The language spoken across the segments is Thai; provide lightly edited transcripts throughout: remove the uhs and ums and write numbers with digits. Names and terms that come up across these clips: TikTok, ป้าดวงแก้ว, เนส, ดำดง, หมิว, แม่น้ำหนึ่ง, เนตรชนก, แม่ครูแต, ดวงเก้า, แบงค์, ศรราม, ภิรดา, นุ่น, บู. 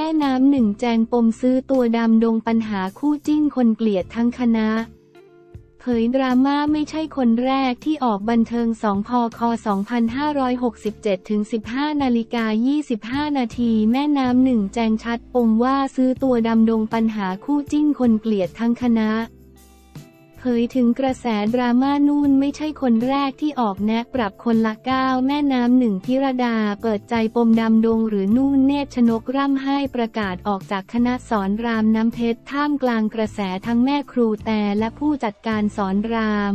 ม่น้ำหนึ่งแจงปมซื้อตัวดำดงปัญหาคู่จิ้นคนเกลียดทั้งคณะเผยดราม่าไม่ใช่คนแรกที่ออกบันเทิง2 พ.ค. 2567 ถึง 15.25 นาทีแม่น้ำหนึ่งแจงชัดปมว่าซื้อตัวดำดงปัญหาคู่จิ้นคนเกลียดทั้งคณะเผยถึงกระแสดราม่านู่นไม่ใช่คนแรกที่ออกแนะปรับคนละก้าวแม่น้ำหนึ่งพิรดาเปิดใจปมดำดงหรือนู่นเนตรชนกร่ำไห้ประกาศออกจากคณะสอนรามน้ำเพชรท่ามกลางกระแสทั้งแม่ครูแต่และผู้จัดการสอนราม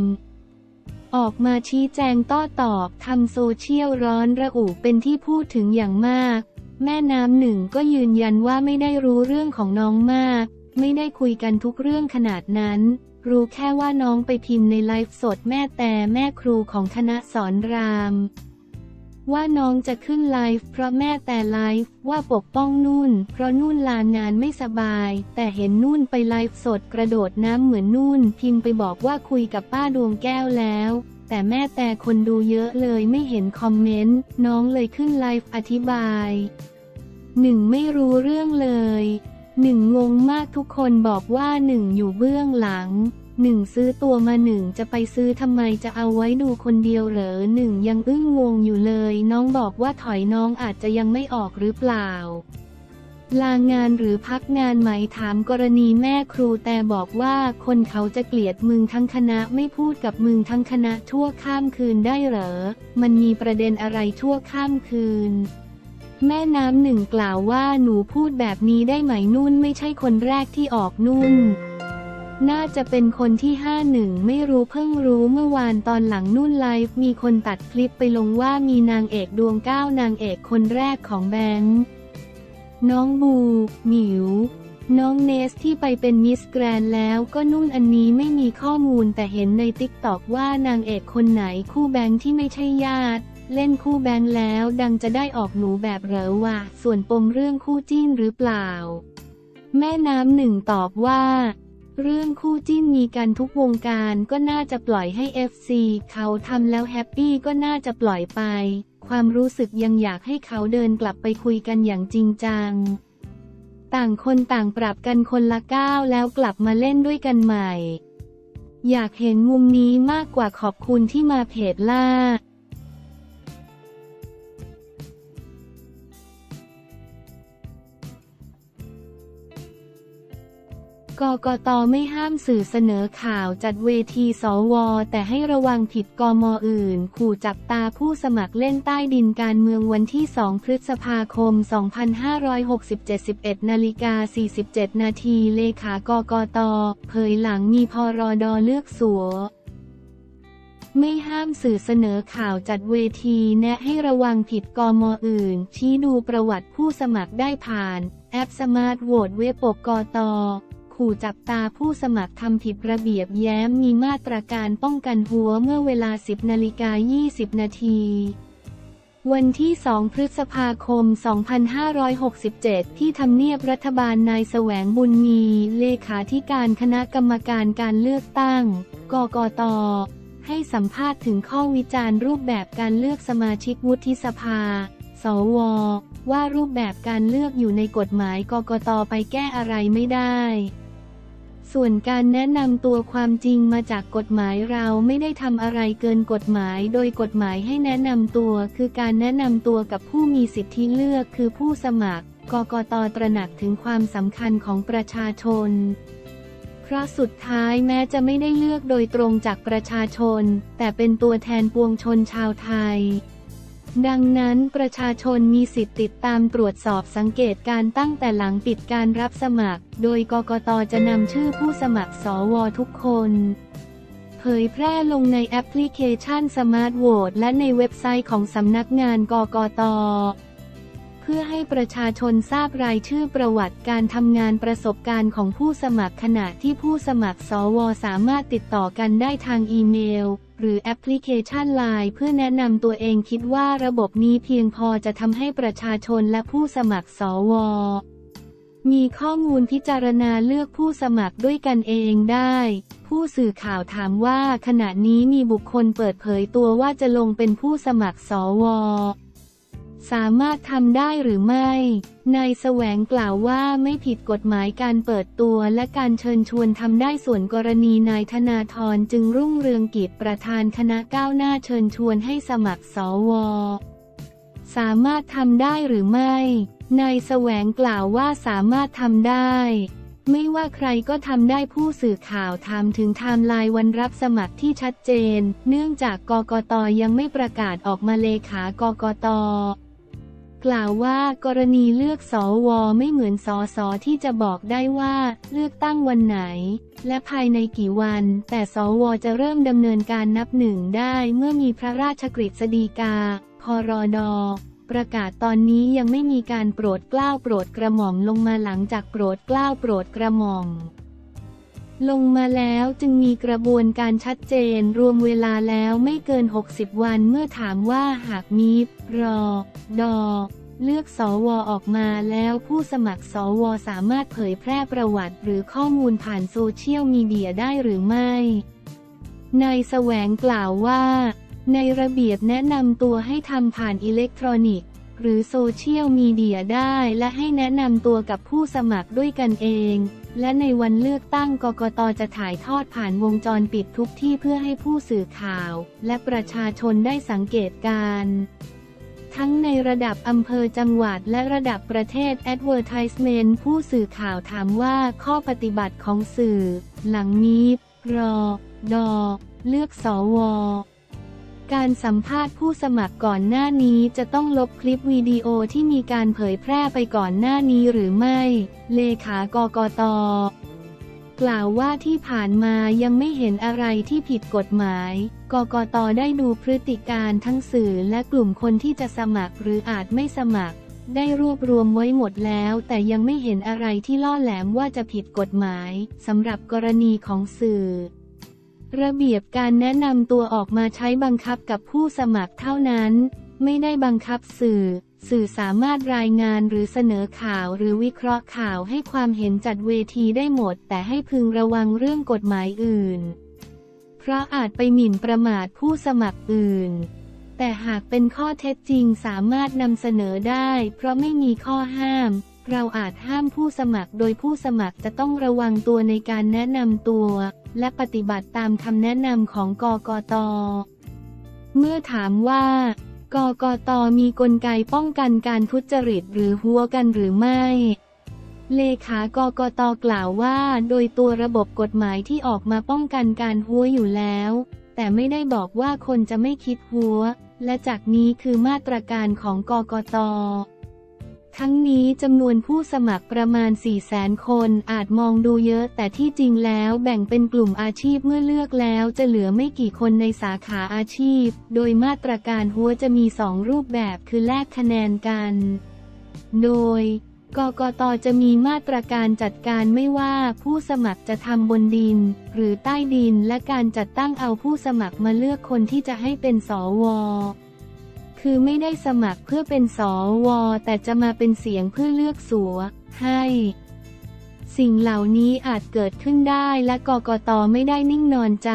ออกมาชี้แจงโต้ตอบทำโซเชียลร้อนระอุเป็นที่พูดถึงอย่างมากแม่น้ำหนึ่งก็ยืนยันว่าไม่ได้รู้เรื่องของน้องมากไม่ได้คุยกันทุกเรื่องขนาดนั้นรู้แค่ว่าน้องไปพิมพ์ในไลฟ์สดแม่แต่แม่ครูของคณะสอนรามว่าน้องจะขึ้นไลฟ์เพราะแม่แต่ไลฟ์ว่าปกป้องนุ่นเพราะนุ่นลางานไม่สบายแต่เห็นนุ่นไปไลฟ์สดกระโดดน้ำเหมือนนุ่นพิมพ์ไปบอกว่าคุยกับป้าดวงแก้วแล้วแต่แม่แต่คนดูเยอะเลยไม่เห็นคอมเมนต์น้องเลยขึ้นไลฟ์อธิบาย1ไม่รู้เรื่องเลย1งงมากทุกคนบอกว่า1อยู่เบื้องหลัง1ซื้อตัวมา1จะไปซื้อทำไมจะเอาไว้ดูคนเดียวเหรอ1ยังอึ้งงงอยู่เลยน้องบอกว่าถอยน้องอาจจะยังไม่ออกหรือเปล่าลางานหรือพักงานไหมถามกรณีแม่ครูแต่บอกว่าคนเขาจะเกลียดมึงทั้งคณะไม่พูดกับมึงทั้งคณะชั่วข้ามคืนได้เหรอมันมีประเด็นอะไรชั่วข้ามคืนแม่น้ำหนึ่งกล่าวว่าหนูพูดแบบนี้ได้ไหมนุ่นไม่ใช่คนแรกที่ออกนุ่นน่าจะเป็นคนที่51ไม่รู้เพิ่งรู้เมื่อวานตอนหลังนุ่นไลฟ์มีคนตัดคลิปไปลงว่ามีนางเอกดวงเก้านางเอกคนแรกของแบงค์น้องบูหมิวน้องเนสที่ไปเป็นมิสแกรนด์แล้วก็นุ่นอันนี้ไม่มีข้อมูลแต่เห็นในTikTokว่านางเอกคนไหนคู่แบงค์ที่ไม่ใช่ญาติเล่นคู่แบงค์แล้วดังจะได้ออกหนูแบบเหรอวะส่วนปมเรื่องคู่จิ้นหรือเปล่าแม่น้ำหนึ่งตอบว่าเรื่องคู่จิ้นมีกันทุกวงการก็น่าจะปล่อยให้ FC เขาทำแล้วแฮปปี้ก็น่าจะปล่อยไปความรู้สึกยังอยากให้เขาเดินกลับไปคุยกันอย่างจริงจังต่างคนต่างปรับกันคนละก้าวแล้วกลับมาเล่นด้วยกันใหม่อยากเห็นมุมนี้มากกว่าขอบคุณที่มาเพจล่ากกต.ไม่ห้ามสื่อเสนอข่าวจัดเวทีสว.แต่ให้ระวังผิดกม.อื่นขู่จับตาผู้สมัครเล่นใต้ดินการเมืองวันที่ 2 พฤษภาคม 2567 11:47 นาทีเลขากกต.เผยหลังมีพรด.เลือกสว.ไม่ห้ามสื่อเสนอข่าวจัดเวทีแนะให้ระวังผิดกม.อื่นชี้ดูประวัติผู้สมัครได้ผ่านแอปสมาร์ทโหวตเว็บกกต.ขู่จับตาผู้สมัครทำผิดระเบียบแย้มมีมาตรการป้องกันหัวเมื่อเวลา 10.20 นาทีวันที่ 2 พฤษภาคม 2567 ที่ทำเนียบรัฐบาลนายแสวงบุญมีเลขาธิการคณะกรรมการการเลือกตั้งกกต.ให้สัมภาษณ์ถึงข้อวิจารณ์รูปแบบการเลือกสมาชิกวุฒิสภาสว.ว่ารูปแบบการเลือกอยู่ในกฎหมายกกต.ไปแก้อะไรไม่ได้ส่วนการแนะนำตัวความจริงมาจากกฎหมายเราไม่ได้ทำอะไรเกินกฎหมายโดยกฎหมายให้แนะนำตัวคือการแนะนำตัวกับผู้มีสิทธิเลือกคือผู้สมัครกกต.ตระหนักถึงความสำคัญของประชาชนเพราะสุดท้ายแม้จะไม่ได้เลือกโดยตรงจากประชาชนแต่เป็นตัวแทนปวงชนชาวไทยดังนั้นประชาชนมีสิทธิ์ติดตามตรวจสอบสังเกตการตั้งแต่หลังปิดการรับสมัครโดยกกต.จะนำชื่อผู้สมัครสว.ทุกคนเผยแพร่ลงในแอปพลิเคชันสมาร์ทโหวตและในเว็บไซต์ของสำนักงานกกต.เพื่อให้ประชาชนทราบรายชื่อประวัติการทำงานประสบการณ์ของผู้สมัครขณะที่ผู้สมัครสว.สามารถติดต่อกันได้ทางอีเมลหรือแอปพลิเคชัน LINE เพื่อแนะนำตัวเองคิดว่าระบบนี้เพียงพอจะทำให้ประชาชนและผู้สมัครสว.มีข้อมูลพิจารณาเลือกผู้สมัครด้วยกันเองได้ผู้สื่อข่าวถามว่าขณะนี้มีบุคคลเปิดเผยตัวว่าจะลงเป็นผู้สมัครสว. สามารถทำได้หรือไม่นายแสวงกล่าวว่าไม่ผิดกฎหมายการเปิดตัวและการเชิญชวนทำได้ส่วนกรณีนายธนาธรจึงรุ่งเรืองกิจประธานคณะก้าวหน้าเชิญชวนให้สมัครสว.สามารถทำได้หรือไม่นายแสวงกล่าวว่าสามารถทำได้ไม่ว่าใครก็ทำได้ผู้สื่อข่าวถามถึงไทม์ไลน์วันรับสมัครที่ชัดเจนเนื่องจากกกต.ยังไม่ประกาศออกมาเลขากกต.กล่าวว่ากรณีเลือกสว.ไม่เหมือนสส.ที่จะบอกได้ว่าเลือกตั้งวันไหนและภายในกี่วันแต่สว.จะเริ่มดำเนินการนับหนึ่งได้เมื่อมีพระราชกฤษฎีกาพรด.ประกาศตอนนี้ยังไม่มีการโปรดเกล้าโปรดกระหม่อมลงมาหลังจากโปรดเกล้าโปรดกระหม่อมลงมาแล้วจึงมีกระบวนการชัดเจนรวมเวลาแล้วไม่เกิน60วันเมื่อถามว่าหากมีรอดอเลือกสว.ออกมาแล้วผู้สมัครสว.สามารถเผยแพร่ประวัติหรือข้อมูลผ่านโซเชียลมีเดียได้หรือไม่นายแสวงกล่าวว่าในระเบียบแนะนำตัวให้ทำผ่านอิเล็กทรอนิกส์หรือโซเชียลมีเดียได้และให้แนะนำตัวกับผู้สมัครด้วยกันเองและในวันเลือกตั้งกกต.จะถ่ายทอดผ่านวงจรปิดทุกที่เพื่อให้ผู้สื่อข่าวและประชาชนได้สังเกตการณ์ทั้งในระดับอำเภอจังหวัดและระดับประเทศ Advertisement ผู้สื่อข่าวถามว่าข้อปฏิบัติของสื่อหลังมีรอดอเลือกสว.การสัมภาษณ์ผู้สมัครก่อนหน้านี้จะต้องลบคลิปวิดีโอที่มีการเผยแพร่ไปก่อนหน้านี้หรือไม่เลขากกต.กล่าวว่าที่ผ่านมายังไม่เห็นอะไรที่ผิดกฎหมายกกต.ได้ดูพฤติการทั้งสื่อและกลุ่มคนที่จะสมัครหรืออาจไม่สมัครได้รวบรวมไว้หมดแล้วแต่ยังไม่เห็นอะไรที่ล่อแหลมว่าจะผิดกฎหมายสำหรับกรณีของสื่อระเบียบการแนะนำตัวออกมาใช้บังคับกับผู้สมัครเท่านั้นไม่ได้บังคับสื่อสามารถรายงานหรือเสนอข่าวหรือวิเคราะห์ข่าวให้ความเห็นจัดเวทีได้หมดแต่ให้พึงระวังเรื่องกฎหมายอื่นเพราะอาจไปหมิ่นประมาทผู้สมัครอื่นแต่หากเป็นข้อเท็จจริงสามารถนำเสนอได้เพราะไม่มีข้อห้ามเราอาจห้ามผู้สมัครโดยผู้สมัครจะต้องระวังตัวในการแนะนำตัวและปฏิบัติตามคำแนะนำของกกต.เมื่อถามว่ากกต.มีกลไกป้องกันการทุจริตหรือหัวกันหรือไม่เลขากกต.กล่าวว่าโดยตัวระบบกฎหมายที่ออกมาป้องกันการหัวอยู่แล้วแต่ไม่ได้บอกว่าคนจะไม่คิดหัวและจากนี้คือมาตรการของกกต.ทั้งนี้จำนวนผู้สมัครประมาณ 400,000 คนอาจมองดูเยอะแต่ที่จริงแล้วแบ่งเป็นกลุ่มอาชีพเมื่อเลือกแล้วจะเหลือไม่กี่คนในสาขาอาชีพโดยมาตรการหัวจะมี2รูปแบบคือแลกคะแนนกันโดยกกต.จะมีมาตรการจัดการไม่ว่าผู้สมัครจะทำบนดินหรือใต้ดินและการจัดตั้งเอาผู้สมัครมาเลือกคนที่จะให้เป็นสว.คือไม่ได้สมัครเพื่อเป็นสว.แต่จะมาเป็นเสียงเพื่อเลือกสัวให้สิ่งเหล่านี้อาจเกิดขึ้นได้และกกต.ไม่ได้นิ่งนอนใจ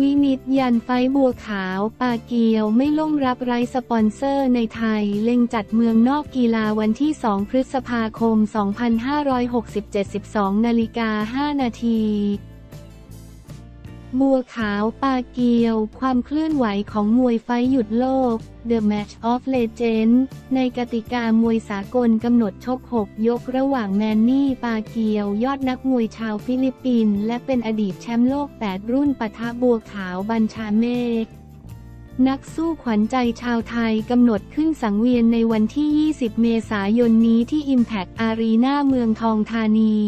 วินิจยันไฟบัวขาวปาเกียวไม่ล่มรับไร้สปอนเซอร์ในไทยเล็งจัดเมืองนอกกีฬาวันที่2พฤษภาคม 2567 12:05 นาทีบัวขาวปาเกียวความเคลื่อนไหวของมวยไฟหยุดโลก The Match of Legends ในกติกามวยสากลกำหนดชก6ยกระหว่างแมนนี่ปาเกียวยอดนักมวยชาวฟิลิปปินส์และเป็นอดีตแชมป์โลก8รุ่นปะทะบัวขาวบัญชาเมฆนักสู้ขวัญใจชาวไทยกำหนดขึ้นสังเวียนในวันที่20เมษายนนี้ที่ Impact Arena เมืองทองธานี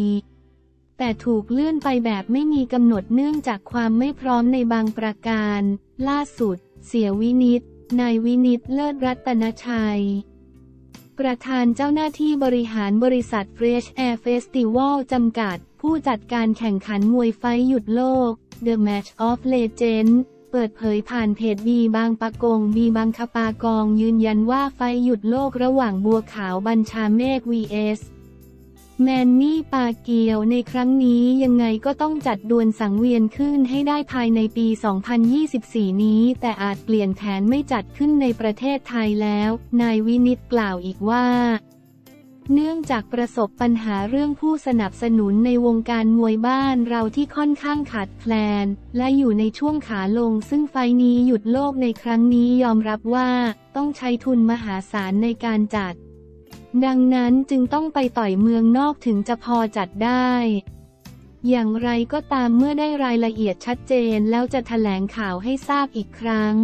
แต่ถูกเลื่อนไปแบบไม่มีกำหนดเนื่องจากความไม่พร้อมในบางประการล่าสุดเสียวินิจนายวินิจเลิศรัตนชัยประธานเจ้าหน้าที่บริหารบริษัท Fresh Air Festival จำกัดผู้จัดการแข่งขันมวยไฟท์หยุดโลก The Match of Legends เปิดเผยผ่านเพจบีบางปะกงบีบางขปากองยืนยันว่าไฟท์หยุดโลกระหว่างบัวขาวบัญชาเมฆ vs แมนนี่ปาเกียวในครั้งนี้ยังไงก็ต้องจัดดวลสังเวียนขึ้นให้ได้ภายในปี 2024 นี้แต่อาจเปลี่ยนแผนไม่จัดขึ้นในประเทศไทยแล้วนายวินิตกล่าวอีกว่าเนื่องจากประสบปัญหาเรื่องผู้สนับสนุนในวงการมวยบ้านเราที่ค่อนข้างขาดแคลนและอยู่ในช่วงขาลงซึ่งไฟนี้หยุดโลกในครั้งนี้ยอมรับว่าต้องใช้ทุนมหาศาลในการจัดดังนั้นจึงต้องไปต่อยเมืองนอกถึงจะพอจัดได้อย่างไรก็ตามเมื่อได้รายละเอียดชัดเจนแล้วจะแถลงข่าวให้ทราบอีกครั้ง